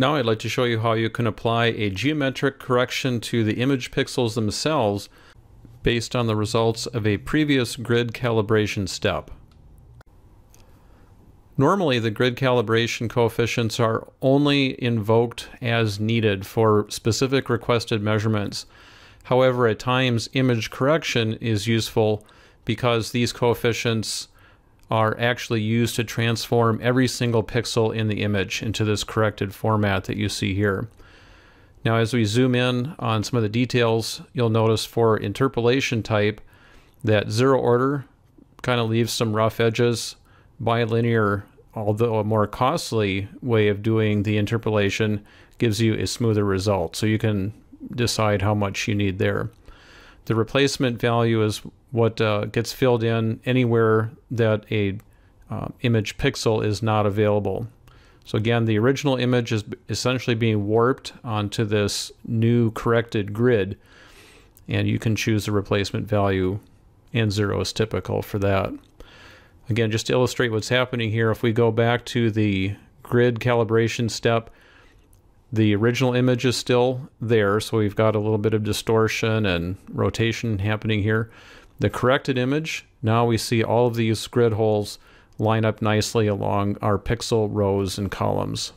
Now I'd like to show you how you can apply a geometric correction to the image pixels themselves based on the results of a previous grid calibration step. Normally, the grid calibration coefficients are only invoked as needed for specific requested measurements. However, at times image correction is useful because these coefficients are actually used to transform every single pixel in the image into this corrected format that you see here. Now, as we zoom in on some of the details, you'll notice for interpolation type that zero order kind of leaves some rough edges. Bilinear, although a more costly way of doing the interpolation, gives you a smoother result, so you can decide how much you need there. The replacement value is what gets filled in anywhere that a image pixel is not available. So again, the original image is essentially being warped onto this new corrected grid, and you can choose the replacement value, and zero is typical for that. Again, just to illustrate what's happening here, if we go back to the grid calibration step, the original image is still there, so we've got a little bit of distortion and rotation happening here. The corrected image, now we see all of these grid holes line up nicely along our pixel rows and columns.